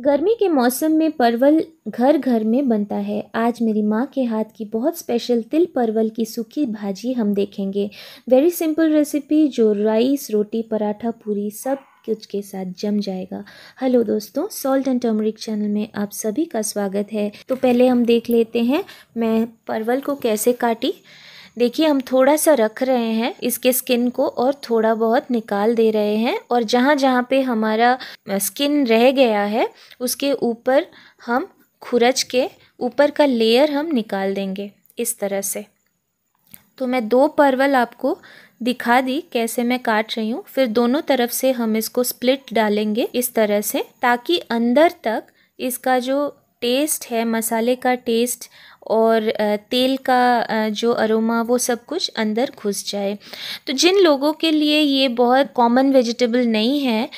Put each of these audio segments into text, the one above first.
गर्मी के मौसम में परवल घर घर में बनता है। आज मेरी माँ के हाथ की बहुत स्पेशल तिल परवल की सूखी भाजी हम देखेंगे। वेरी सिंपल रेसिपी जो राइस, रोटी, पराठा, पूरी सब कुछ के साथ जम जाएगा। हेलो दोस्तों, सॉल्ट एंड टर्मरिक चैनल में आप सभी का स्वागत है। तो पहले हम देख लेते हैं मैं परवल को कैसे काटी। देखिए, हम थोड़ा सा रख रहे हैं इसके स्किन को और थोड़ा बहुत निकाल दे रहे हैं, और जहाँ जहाँ पे हमारा स्किन रह गया है उसके ऊपर हम खुरच के ऊपर का लेयर हम निकाल देंगे इस तरह से। तो मैं दो परवल आपको दिखा दी कैसे मैं काट रही हूँ। फिर दोनों तरफ से हम इसको स्प्लिट डालेंगे इस तरह से, ताकि अंदर तक इसका जो टेस्ट है, मसाले का टेस्ट और तेल का जो अरोमा, वो सब कुछ अंदर घुस जाए। तो जिन लोगों के लिए ये बहुत कॉमन वेजिटेबल नहीं है,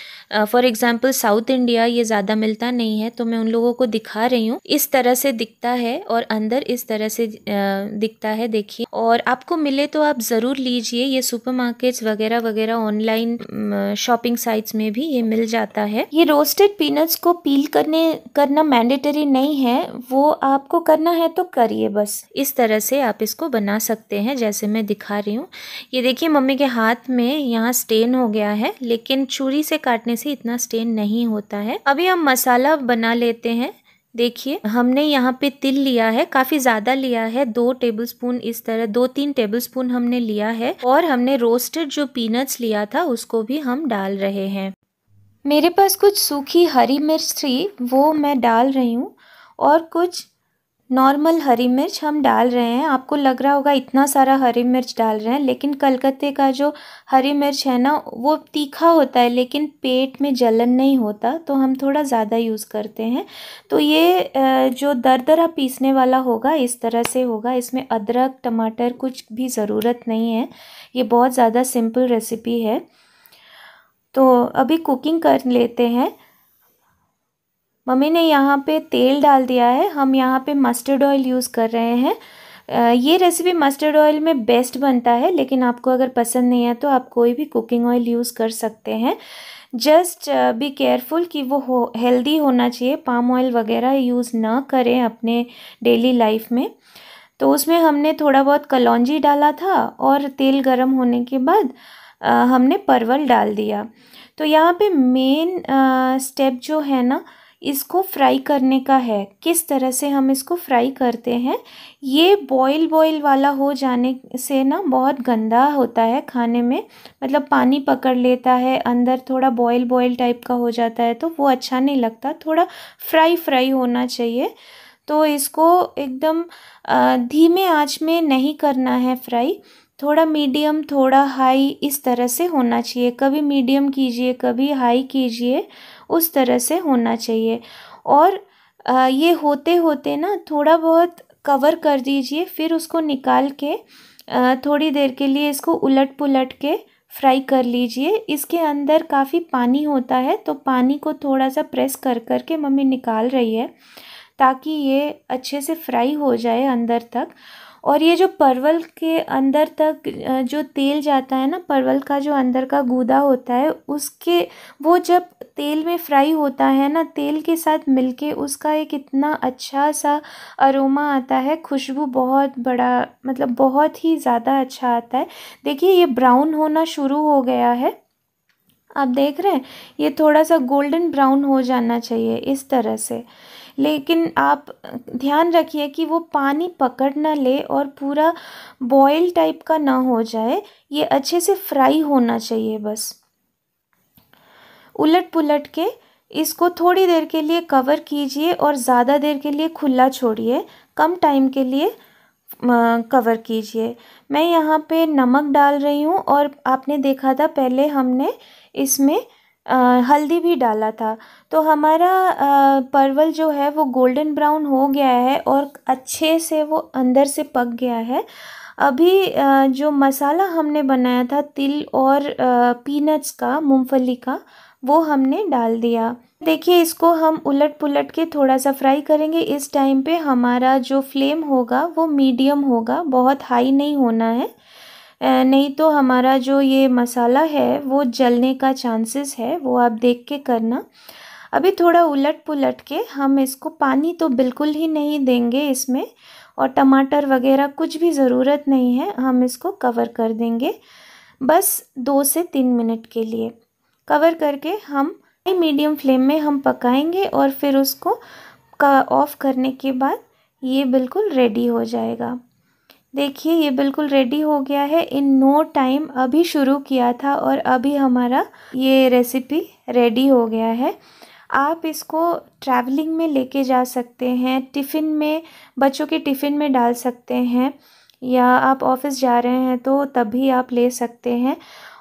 फॉर एग्जांपल साउथ इंडिया ये ज़्यादा मिलता नहीं है, तो मैं उन लोगों को दिखा रही हूँ। इस तरह से दिखता है और अंदर इस तरह से दिखता है, देखिए। और आपको मिले तो आप ज़रूर लीजिए, ये सुपरमार्केट्स वगैरह वगैरह ऑनलाइन शॉपिंग साइट्स में भी ये मिल जाता है। ये रोस्टेड पीनट्स को पील करना मैंडेटरी नहीं है, वो आपको करना है तो करिए। बस इस तरह से आप इसको बना सकते हैं जैसे मैं दिखा रही हूँ। ये देखिए, मम्मी के हाथ में यहाँ स्टेन हो गया है, लेकिन छुरी से काटने से इतना स्टेन नहीं होता है। अभी हम मसाला बना लेते हैं। देखिए, हमने यहाँ पे तिल लिया है, काफ़ी ज़्यादा लिया है, 2 टेबलस्पून, इस तरह 2-3 टेबलस्पून हमने लिया है। और हमने रोस्टेड जो पीनट्स लिया था उसको भी हम डाल रहे हैं। मेरे पास कुछ सूखी हरी मिर्च थी, वो मैं डाल रही हूँ, और कुछ नॉर्मल हरी मिर्च हम डाल रहे हैं। आपको लग रहा होगा इतना सारा हरी मिर्च डाल रहे हैं, लेकिन कलकत्ते का जो हरी मिर्च है ना, वो तीखा होता है लेकिन पेट में जलन नहीं होता, तो हम थोड़ा ज़्यादा यूज़ करते हैं। तो ये जो दरदरा पीसने वाला होगा इस तरह से होगा। इसमें अदरक, टमाटर कुछ भी ज़रूरत नहीं है, ये बहुत ज़्यादा सिंपल रेसिपी है। तो अभी कुकिंग कर लेते हैं। मम्मी ने यहाँ पे तेल डाल दिया है, हम यहाँ पे मस्टर्ड ऑयल यूज़ कर रहे हैं। ये रेसिपी मस्टर्ड ऑयल में बेस्ट बनता है, लेकिन आपको अगर पसंद नहीं है तो आप कोई भी कुकिंग ऑयल यूज़ कर सकते हैं। जस्ट बी केयरफुल कि वो हेल्दी होना चाहिए, पाम ऑयल वगैरह यूज़ ना करें अपने डेली लाइफ में। तो उसमें हमने थोड़ा बहुत कलौंजी डाला था, और तेल गर्म होने के बाद हमने परवल डाल दिया। तो यहाँ पे मेन स्टेप जो है ना, इसको फ्राई करने का है। किस तरह से हम इसको फ्राई करते हैं, ये बॉईल वाला हो जाने से ना बहुत गंदा होता है खाने में, मतलब पानी पकड़ लेता है अंदर, थोड़ा बॉईल टाइप का हो जाता है, तो वो अच्छा नहीं लगता। थोड़ा फ्राई होना चाहिए। तो इसको एकदम धीमे आंच में नहीं करना है फ्राई, थोड़ा मीडियम, थोड़ा हाई, इस तरह से होना चाहिए। कभी मीडियम कीजिए, कभी हाई कीजिए, उस तरह से होना चाहिए। और ये होते होते ना थोड़ा बहुत कवर कर दीजिए, फिर उसको निकाल के थोड़ी देर के लिए इसको उलट पुलट के फ्राई कर लीजिए। इसके अंदर काफ़ी पानी होता है, तो पानी को थोड़ा सा प्रेस कर कर के मम्मी निकाल रही है, ताकि ये अच्छे से फ्राई हो जाए अंदर तक। और ये जो परवल के अंदर तक जो तेल जाता है ना, परवल का जो अंदर का गूदा होता है, उसके वो जब तेल में फ्राई होता है ना, तेल के साथ मिलके उसका एक इतना अच्छा सा अरोमा आता है, खुशबू बहुत बड़ा, मतलब बहुत ही ज़्यादा अच्छा आता है। देखिए, ये ब्राउन होना शुरू हो गया है, आप देख रहे हैं, ये थोड़ा सा गोल्डन ब्राउन हो जाना चाहिए इस तरह से। लेकिन आप ध्यान रखिए कि वो पानी पकड़ ना ले और पूरा बॉईल टाइप का ना हो जाए, ये अच्छे से फ्राई होना चाहिए। बस उलट पुलट के इसको थोड़ी देर के लिए कवर कीजिए, और ज़्यादा देर के लिए खुला छोड़िए, कम टाइम के लिए कवर कीजिए। मैं यहाँ पे नमक डाल रही हूँ, और आपने देखा था पहले हमने इसमें हल्दी भी डाला था। तो हमारा परवल जो है वो गोल्डन ब्राउन हो गया है, और अच्छे से वो अंदर से पक गया है। अभी जो मसाला हमने बनाया था तिल और पीनट्स का, मूंगफली का, वो हमने डाल दिया। देखिए, इसको हम उलट पुलट के थोड़ा सा फ्राई करेंगे। इस टाइम पे हमारा जो फ्लेम होगा वो मीडियम होगा, बहुत हाई नहीं होना है, नहीं तो हमारा जो ये मसाला है वो जलने का चांसेस है, वो आप देख के करना। अभी थोड़ा उलट पुलट के हम इसको, पानी तो बिल्कुल ही नहीं देंगे इसमें, और टमाटर वगैरह कुछ भी ज़रूरत नहीं है, हम इसको कवर कर देंगे बस 2 से 3 मिनट के लिए। कवर करके हम मीडियम फ्लेम में हम पकाएंगे और फिर उसको ऑफ करने के बाद ये बिल्कुल रेडी हो जाएगा। देखिए ये बिल्कुल रेडी हो गया है, इन नो टाइम अभी शुरू किया था और अभी हमारा ये रेसिपी रेडी हो गया है। आप इसको ट्रैवलिंग में लेके जा सकते हैं, टिफ़िन में, बच्चों के टिफ़िन में डाल सकते हैं, या आप ऑफिस जा रहे हैं तो तभी आप ले सकते हैं।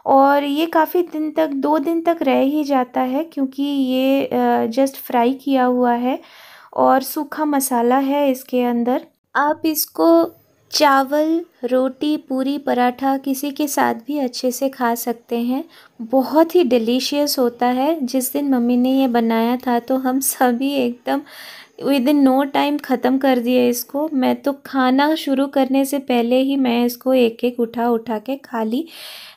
और ये काफ़ी दिन तक, 2 दिन तक रह ही जाता है क्योंकि ये जस्ट फ्राई किया हुआ है और सूखा मसाला है इसके अंदर। आप इसको चावल, रोटी, पूरी, पराठा किसी के साथ भी अच्छे से खा सकते हैं। बहुत ही डिलीशियस होता है। जिस दिन मम्मी ने ये बनाया था तो हम सभी एकदम विदिन नो टाइम ख़त्म कर दिए इसको। मैं तो खाना शुरू करने से पहले ही मैं इसको एक एक उठा उठा के खा ली।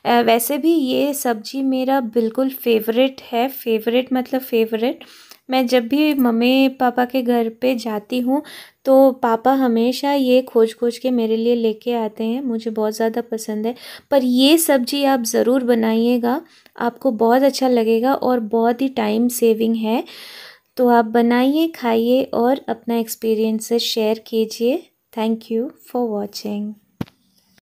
वैसे भी ये सब्ज़ी मेरा बिल्कुल फेवरेट है, फेवरेट मतलब फेवरेट। मैं जब भी मम्मी पापा के घर पे जाती हूँ तो पापा हमेशा ये खोज खोज के मेरे लिए लेके आते हैं, मुझे बहुत ज़्यादा पसंद है। पर ये सब्ज़ी आप ज़रूर बनाइएगा, आपको बहुत अच्छा लगेगा और बहुत ही टाइम सेविंग है। तो आप बनाइए, खाइए और अपना एक्सपीरियंस शेयर कीजिए। Thank you for watching.